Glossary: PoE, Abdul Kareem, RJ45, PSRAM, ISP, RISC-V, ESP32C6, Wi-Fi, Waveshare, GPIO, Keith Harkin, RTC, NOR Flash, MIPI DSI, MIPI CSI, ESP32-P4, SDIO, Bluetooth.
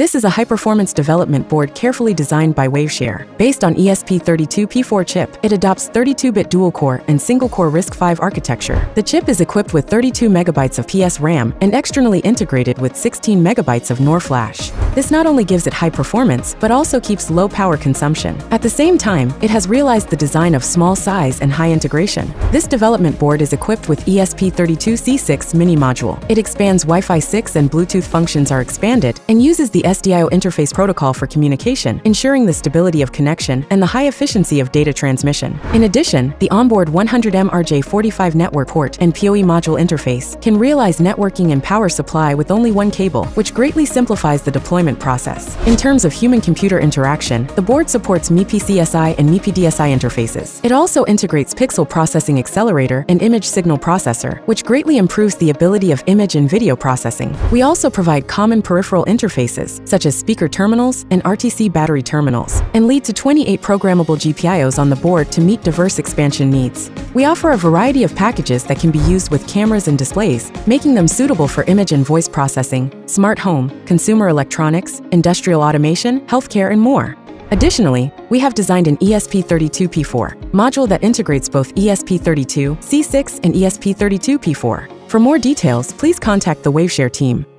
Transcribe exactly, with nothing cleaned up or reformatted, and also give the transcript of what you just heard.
This is a high-performance development board carefully designed by Waveshare. Based on E S P thirty-two P four chip, it adopts thirty-two bit dual-core and single-core risk five architecture. The chip is equipped with thirty-two megabytes of P S RAM and externally integrated with sixteen megabytes of NOR Flash. This not only gives it high performance, but also keeps low power consumption. At the same time, it has realized the design of small size and high integration. This development board is equipped with E S P thirty-two C six mini module. It expands Wi-Fi six and Bluetooth functions are expanded and uses the S D I O interface protocol for communication, ensuring the stability of connection and the high efficiency of data transmission. In addition, the onboard one hundred megahertz R J forty-five network port and P O E module interface can realize networking and power supply with only one cable, which greatly simplifies the deployment process. In terms of human-computer interaction, the board supports MIPI C S I and MIPI D S I interfaces. It also integrates pixel processing accelerator and image signal processor, which greatly improves the ability of image and video processing. We also provide common peripheral interfaces, such as speaker terminals and R T C battery terminals, and lead to twenty-eight programmable G P I Os on the board to meet diverse expansion needs. We offer a variety of packages that can be used with cameras and displays, making them suitable for image and voice processing, smart home, consumer electronics, industrial automation, healthcare, and more. Additionally, we have designed an E S P thirty-two P four module that integrates both E S P thirty-two C six and E S P thirty-two P four. For more details, please contact the Waveshare team.